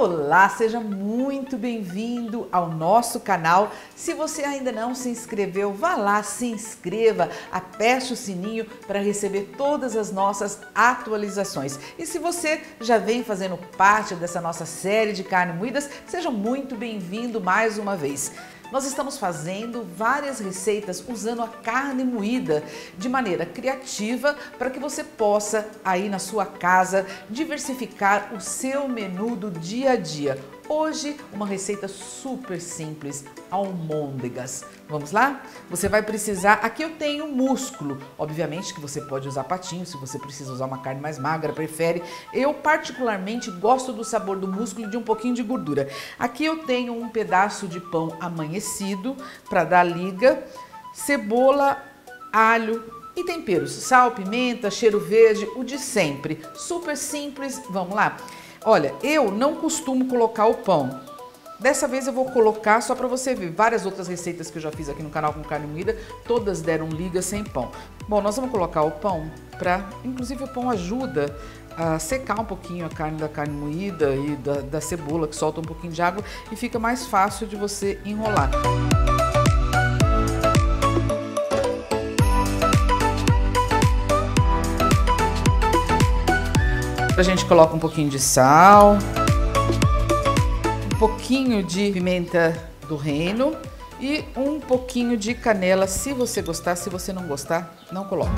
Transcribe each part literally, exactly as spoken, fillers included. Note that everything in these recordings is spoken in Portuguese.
Olá, seja muito bem-vindo ao nosso canal. Se você ainda não se inscreveu, vá lá, se inscreva, aperte o sininho para receber todas as nossas atualizações. E se você já vem fazendo parte dessa nossa série de carne moídas, seja muito bem-vindo mais uma vez. Nós estamos fazendo várias receitas usando a carne moída de maneira criativa para que você possa, aí na sua casa, diversificar o seu menu do dia a dia. Hoje, uma receita super simples, almôndegas. Vamos lá? Você vai precisar... Aqui eu tenho músculo. Obviamente que você pode usar patinho, se você precisa usar uma carne mais magra, prefere. Eu, particularmente, gosto do sabor do músculo e de um pouquinho de gordura. Aqui eu tenho um pedaço de pão amanhecido para dar liga, cebola, alho e temperos. Sal, pimenta, cheiro verde, o de sempre. Super simples. Vamos lá? Olha, eu não costumo colocar o pão. Dessa vez eu vou colocar só para você ver. Várias outras receitas que eu já fiz aqui no canal com carne moída, todas deram liga sem pão. Bom, nós vamos colocar o pão para... Inclusive o pão ajuda a secar um pouquinho a carne da carne moída e da, da cebola, que solta um pouquinho de água e fica mais fácil de você enrolar. A gente coloca um pouquinho de sal, um pouquinho de pimenta do reino e um pouquinho de canela, se você gostar. Se você não gostar, não coloca.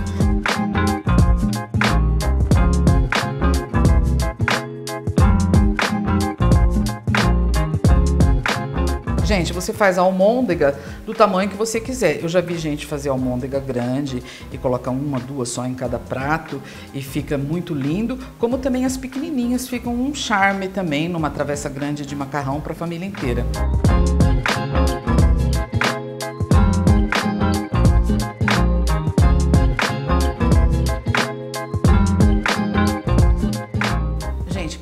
Gente, você faz a almôndega do tamanho que você quiser. Eu já vi gente fazer almôndega grande e colocar uma, duas só em cada prato e fica muito lindo. Como também as pequenininhas ficam um charme também numa travessa grande de macarrão para a família inteira.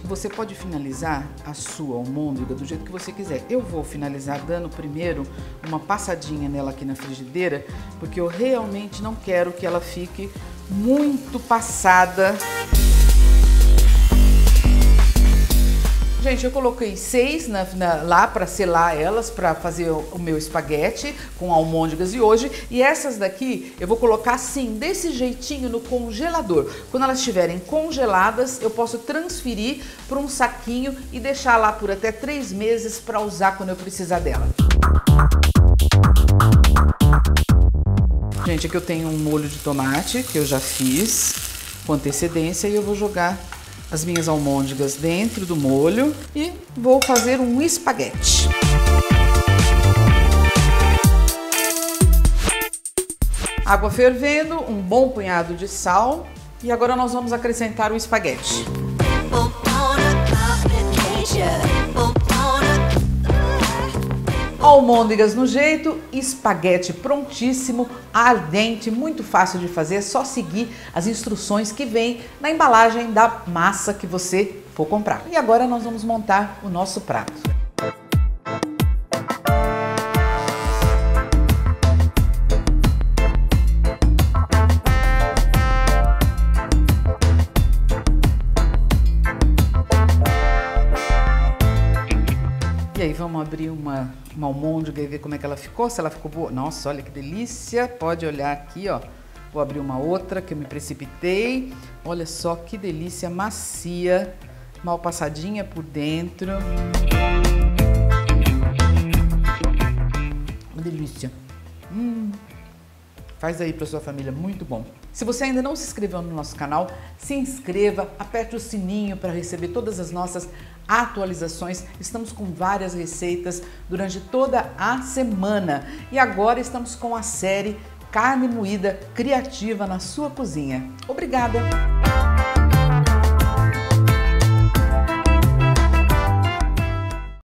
Você pode finalizar a sua almôndega do jeito que você quiser. Eu vou finalizar dando primeiro uma passadinha nela aqui na frigideira, porque eu realmente não quero que ela fique muito passada. Gente, eu coloquei seis na, na, lá para selar elas, para fazer o, o meu espaguete com almôndegas de hoje. E essas daqui eu vou colocar assim, desse jeitinho, no congelador. Quando elas estiverem congeladas, eu posso transferir para um saquinho e deixar lá por até três meses para usar quando eu precisar dela. Gente, aqui eu tenho um molho de tomate que eu já fiz com antecedência e eu vou jogar as minhas almôndegas dentro do molho e vou fazer um espaguete. Água fervendo, um bom punhado de sal e agora nós vamos acrescentar o espaguete. Almôndegas no jeito, espaguete prontíssimo, ardente, muito fácil de fazer, é só seguir as instruções que vem na embalagem da massa que você for comprar. E agora nós vamos montar o nosso prato. E aí vamos abrir uma, uma almôndega e ver como é que ela ficou, se ela ficou boa. Nossa, olha que delícia, pode olhar aqui, ó. Vou abrir uma outra que eu me precipitei. Olha só que delícia, macia, mal passadinha por dentro. Uma delícia. Hum. Faz aí para sua família, muito bom. Se você ainda não se inscreveu no nosso canal, se inscreva, aperte o sininho para receber todas as nossas atualizações. Estamos com várias receitas durante toda a semana. E agora estamos com a série Carne Moída Criativa na Sua Cozinha. Obrigada!